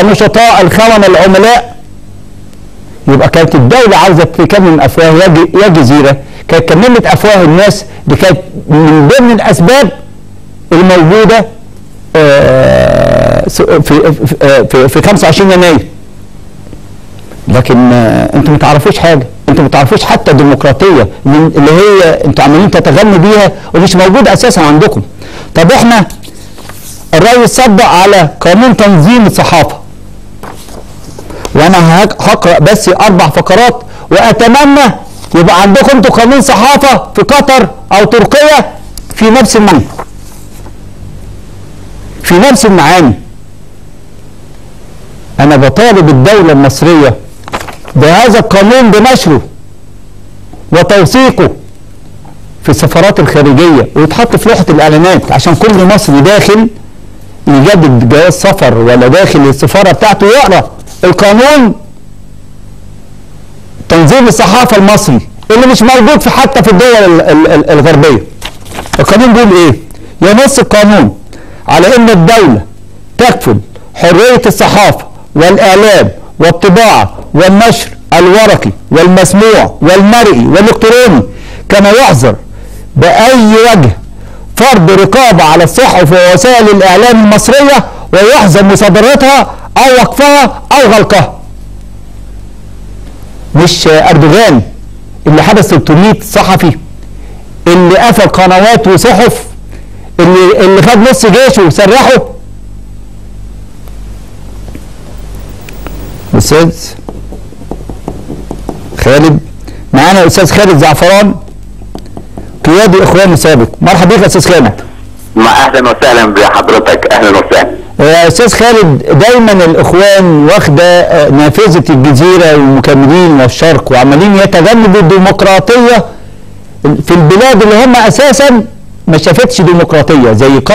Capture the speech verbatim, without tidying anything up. النشطاء الخونة العملاء، يبقى كانت الدولة عايزة تكمم أفواه يا جزيرة، كانت كممت أفواه الناس. دي كانت من ضمن الأسباب الموجودة في في في خمسة وعشرين يناير. لكن أنتوا ما تعرفوش حاجة، أنتوا ما تعرفوش حتى الديمقراطية اللي هي أنتوا عمالين تتغنوا بيها ومش موجودة أساسا عندكم. طب إحنا الرئيس صدق على قانون تنظيم الصحافه، وانا هقرا بس اربع فقرات، واتمنى يبقى عندكم انتوا قانون صحافه في قطر او تركيا في نفس المعنى، في نفس المعاني. انا بطالب الدوله المصريه بهذا القانون بنشره وتوثيقه في السفارات الخارجيه ويتحط في لوحه الاعلانات، عشان كل مصري داخل يجدد جواز سفر ولا داخل السفاره بتاعته يقرا القانون تنظيم الصحافه المصري اللي مش موجود في حتى في الدول الغربيه. القانون بيقول ايه؟ ينص القانون على ان الدوله تكفل حريه الصحافه والاعلام والطباعه والنشر الورقي والمسموع والمرئي والالكتروني، كما يحظر باي وجه فرض رقابة على الصحف ووسائل الإعلام المصرية، ويحظر مصادرتها أو وقفها أو غلقها. مش أردوغان اللي حبس ثلاثمائة صحفي، اللي قفل قنوات وصحف، اللي اللي خد نص جيشه وسرحه. أستاذ خالد معانا، أستاذ خالد زعفران قيادي اخواني سابق. مرحبا بك يا استاذ خالد. اهلا وسهلا بحضرتك. اهلا وسهلا يا استاذ خالد. دايما الاخوان واخده نافذه الجزيره والمكملين والشرق، وعمالين يتجنبوا الديمقراطيه في البلاد اللي هم اساسا ما شافتش ديمقراطيه زي قطر.